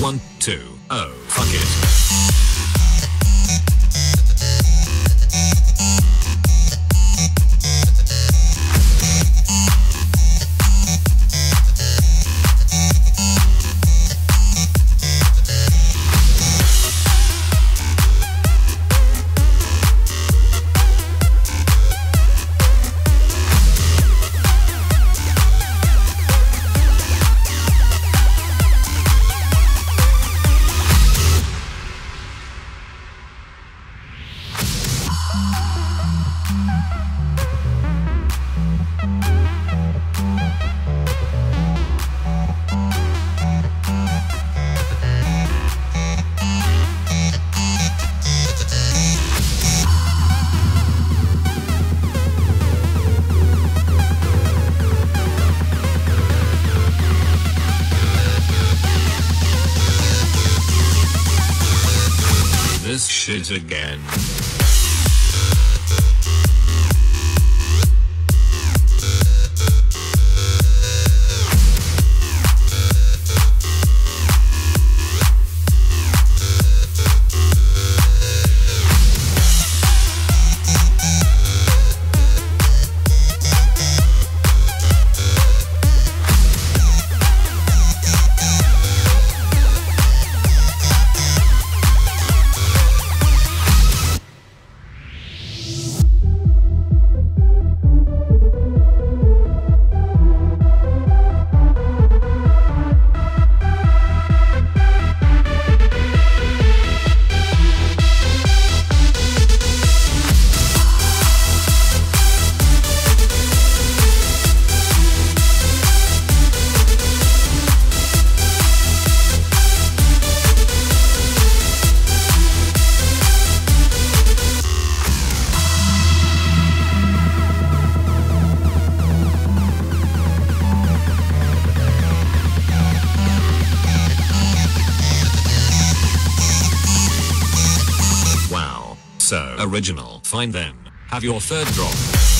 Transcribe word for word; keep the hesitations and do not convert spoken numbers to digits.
One, two, oh, fuck it. This shit again. So original. Fine then, have your third drop.